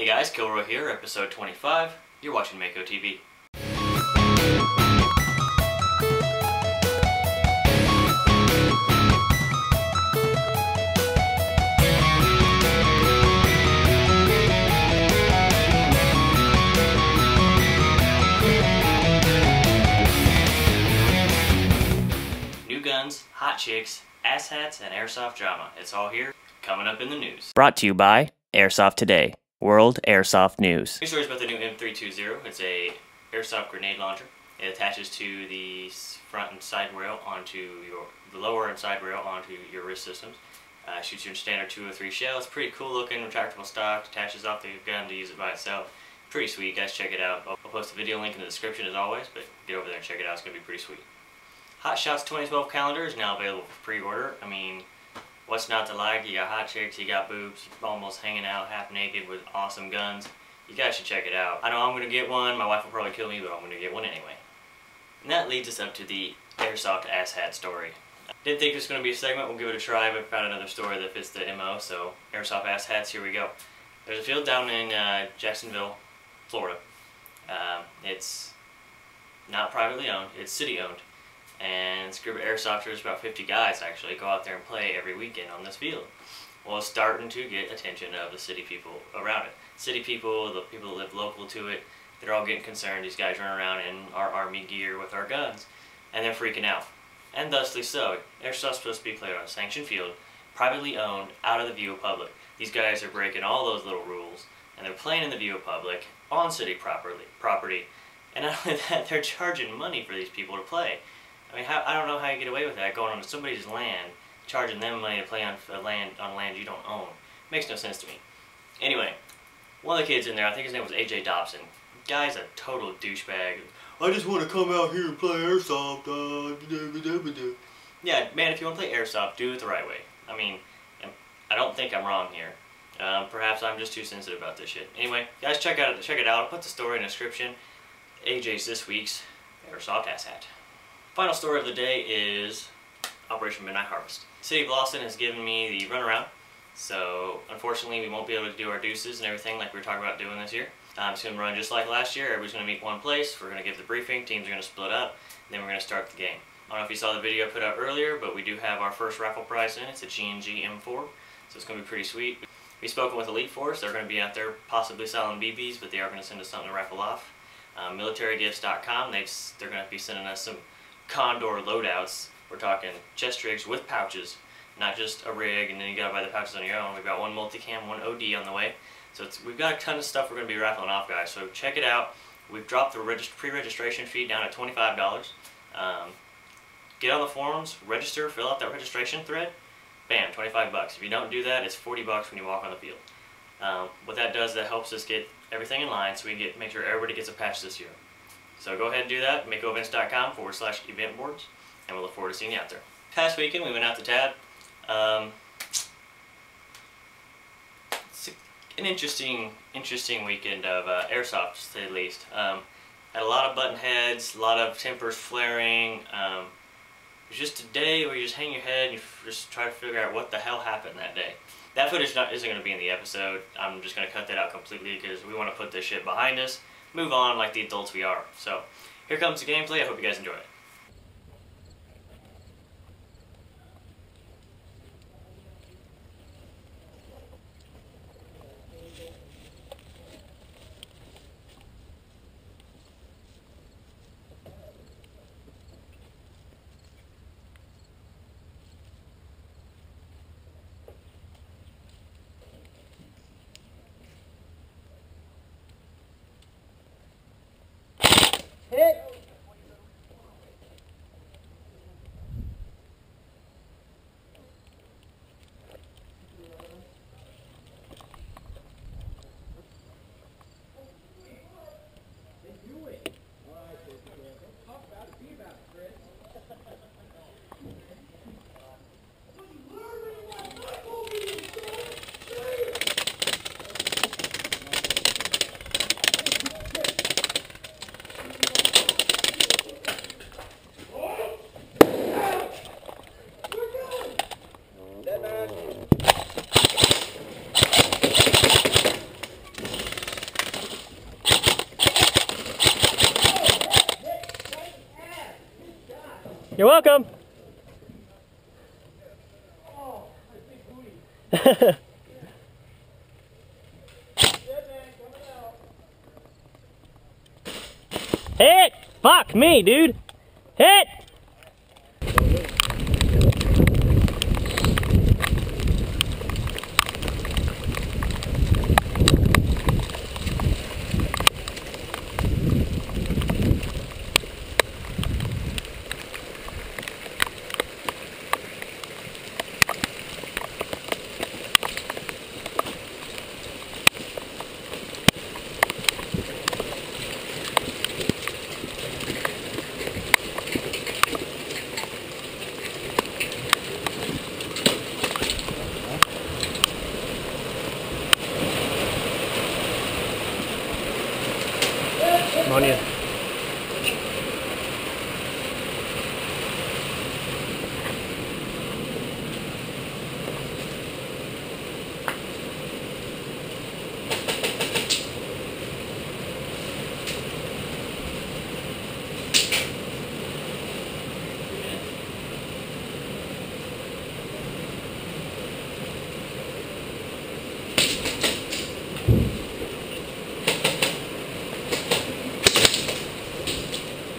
Hey guys, Kilroy here, episode 25. You're watching Mako TV. New guns, hot chicks, ass hats, and airsoft drama. It's all here, coming up in the news. Brought to you by Airsoft Today. World Airsoft News. New story is about the new M320. It's a airsoft grenade launcher. It attaches to the front and side rail onto your lower and side rail onto your wrist systems. Shoots your standard .203 shell. It's pretty cool looking, retractable stock. Attaches off the gun to use it by itself. Pretty sweet. Guys, check it out. I'll post the video link in the description as always, but get over there and check it out. It's gonna be pretty sweet. Hot Shots 2012 calendar is now available for pre-order. I mean, what's not to like? You got hot chicks, you got boobs, almost hanging out half naked with awesome guns. You guys should check it out. I know I'm going to get one. My wife will probably kill me, but I'm going to get one anyway. And that leads us up to the Airsoft Ass Hat story. Didn't think it was going to be a segment. We'll give it a try, but found another story that fits the MO, so Airsoft Ass Hats, here we go. There's a field down in Jacksonville, Florida. It's not privately owned. It's city-owned. And this group of airsofters, about 50 guys actually, go out there and play every weekend on this field. Well, it's starting to get attention of the city people around it. City people, the people that live local to it, they're all getting concerned. These guys run around in our army gear with our guns, and they're freaking out. And thusly so. Airsoft's supposed to be played on a sanctioned field, privately owned, out of the view of public. These guys are breaking all those little rules, and they're playing in the view of public, on city property. And not only that, they're charging money for these people to play. I mean, I don't know how you get away with that, going on somebody's land, charging them money to play on land you don't own. Makes no sense to me. Anyway, one of the kids in there, I think his name was AJ Dobson. Guy's a total douchebag. I just want to come out here and play airsoft. Yeah, man, if you want to play airsoft, do it the right way. I mean, I don't think I'm wrong here. Perhaps I'm just too sensitive about this shit. Anyway, guys, check it out. I'll put the story in the description. AJ's this week's Airsoft Ass Hat. Final story of the day is Operation Midnight Harvest. The city of Lawson has given me the runaround, so unfortunately we won't be able to do our deuces and everything like we were talking about doing this year. It's going to run just like last year. Everybody's going to meet one place, we're going to give the briefing, teams are going to split up, and then we're going to start the game. I don't know if you saw the video I put out earlier, but we do have our first raffle prize in. It's a G&G M4, so it's going to be pretty sweet. We've spoken with Elite Force. They're going to be out there possibly selling BBs, but they are going to send us something to raffle off. MilitaryGifts.com, they're going to be sending us some Condor loadouts. We're talking chest rigs with pouches, not just a rig and then you gotta buy the pouches on your own. We've got one multicam, one OD on the way. So we've got a ton of stuff we're gonna be raffling off, guys. So check it out. We've dropped the pre-registration fee down at $25. Get on the forums, register, fill out that registration thread, bam, 25 bucks. If you don't do that, it's 40 bucks when you walk on the field. What that does, that helps us get everything in line so we can make sure everybody gets a patch this year. So go ahead and do that, MakoEvents.com/event boards, and we'll look forward to seeing you out there. Past weekend, we went out to Tab. It's an interesting weekend of airsoft, to say the least. Had a lot of button heads, a lot of tempers flaring. It was just a day where you just hang your head and you just try to figure out what the hell happened that day. That footage isn't going to be in the episode. I'm just going to cut that out completely because we want to put this shit behind us. Move on like the adults we are. So, here comes the gameplay. I hope you guys enjoy it. Hit it! You're welcome. Oh, my big booty. Hit! Fuck me, dude! Hit!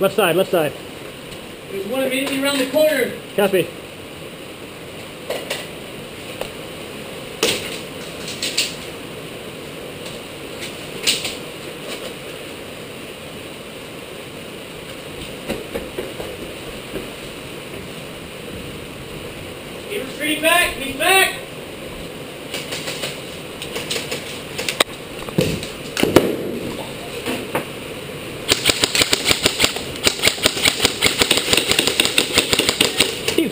Left side, left side. There's one immediately around the corner. Copy.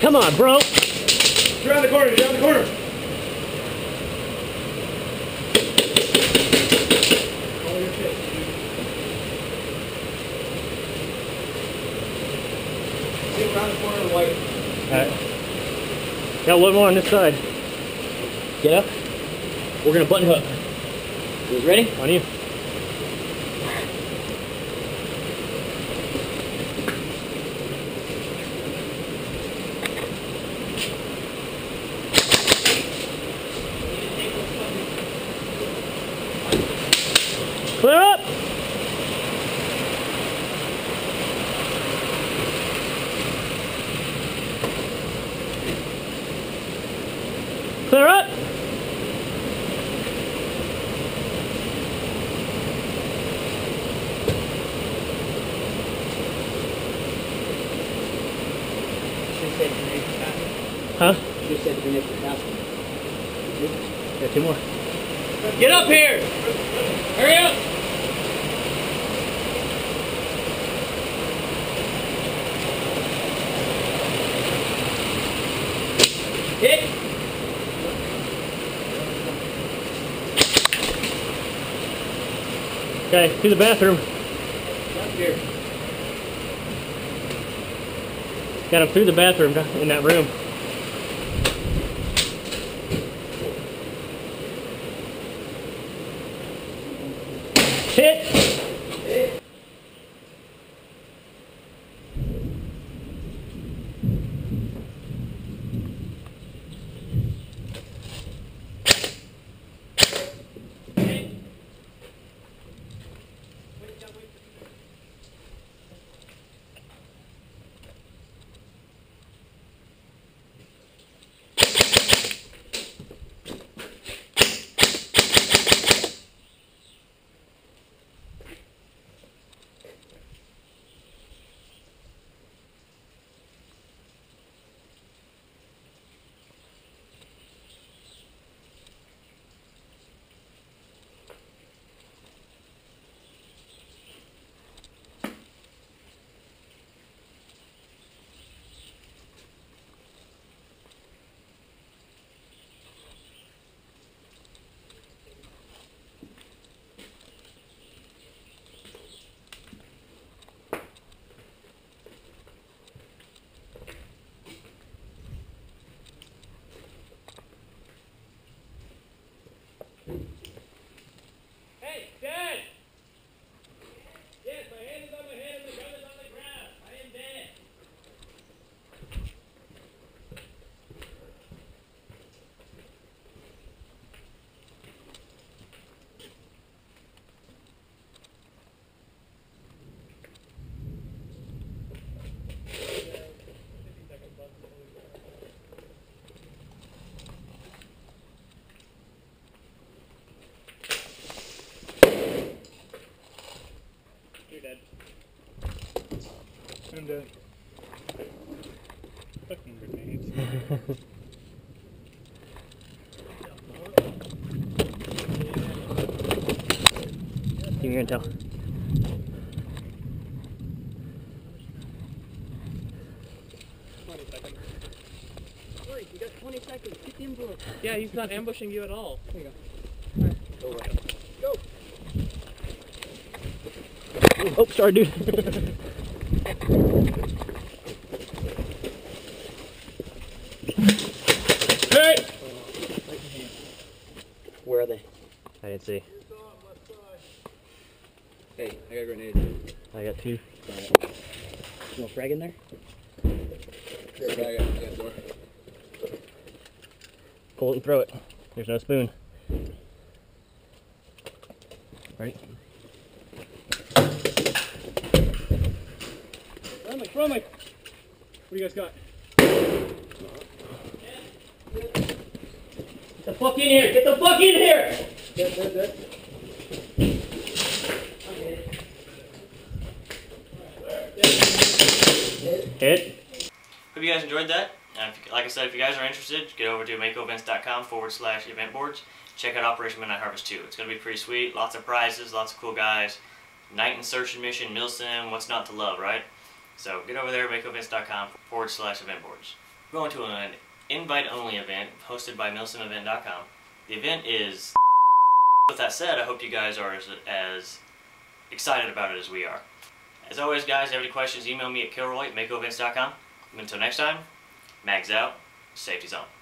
Come on, bro. He's around the corner, he's around the corner. He's around the corner to the white. Alright. Got one more on this side. Get up. We're going to button hook. You ready? On you. Clear up! Clear up! Huh? You said the next house. Got two more. Get up here! Hurry up! Hit! Okay, to the bathroom. Here. Got him through the bathroom in that room. Hit! Hit. into fucking grenades. Give me your intel. Yeah, he's not ambushing you at all. There you go. Alright. Go right. Go! Oh, sorry, dude. Hey! Where are they? I didn't see. Hey, I got a grenade. I got two. Right. You want a frag in there? Sure, I got more. Pull it and throw it. There's no spoon. Right? Run, Mike, run, Mike! What do you guys got? Get the fuck in here! Get the fuck in here! Hit. Hope you guys enjoyed that. Like I said, if you guys are interested, get over to MakoEvents.com/event boards. Check out Operation Midnight Harvest 2. It's going to be pretty sweet. Lots of prizes, lots of cool guys. Night insertion mission, Milsim, what's not to love, right? So get over there, MakoEvents.com/event boards. We're going to an invite-only event hosted by MilsimEvent.com. The event is... With that said, I hope you guys are as excited about it as we are. As always, guys, if you have any questions, email me at Kilroy@MakoEvents.com. Until next time... Mags out, safety's on.